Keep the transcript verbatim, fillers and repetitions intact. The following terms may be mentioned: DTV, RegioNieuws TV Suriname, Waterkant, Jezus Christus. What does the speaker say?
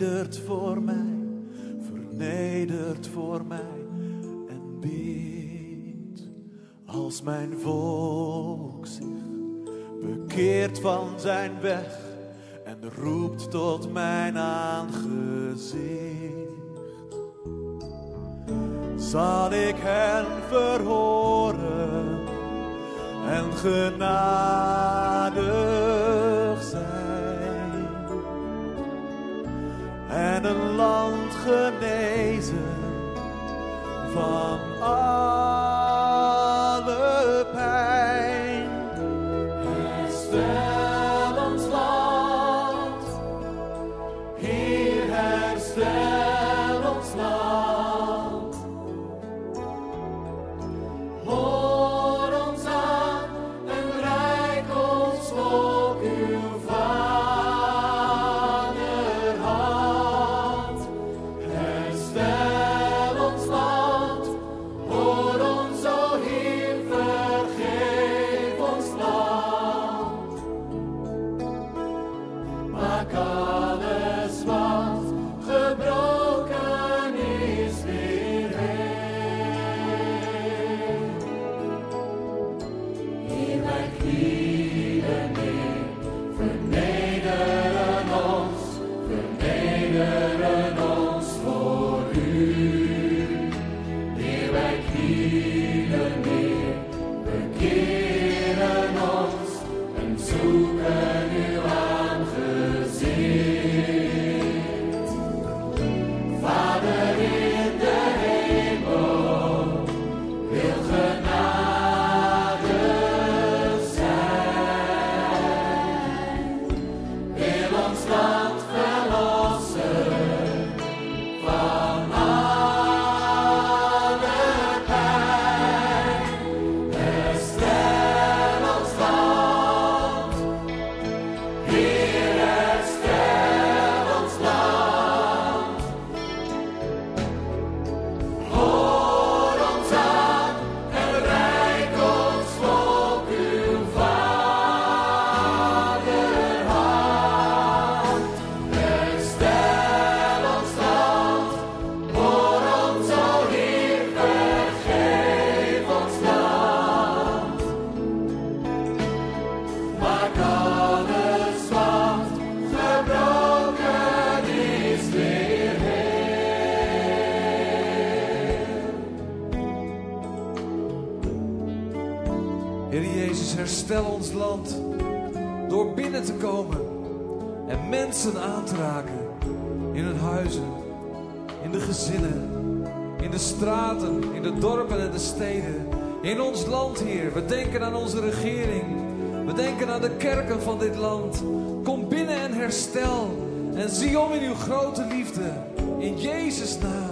vernedert voor mij, vernedert voor mij en bid. Als mijn volk zich bekeert van zijn weg en roept tot mijn aangezicht, zal ik hen verhoren en genadig zijn en een land genezen van alle pijn. Herstel ons land, Heer, herstel ons land. Herstel ons land door binnen te komen en mensen aan te raken in hun huizen, in de gezinnen, in de straten, in de dorpen en de steden. In ons land, Heer, we denken aan onze regering, we denken aan de kerken van dit land. Kom binnen en herstel en zie om in uw grote liefde, in Jezus' naam.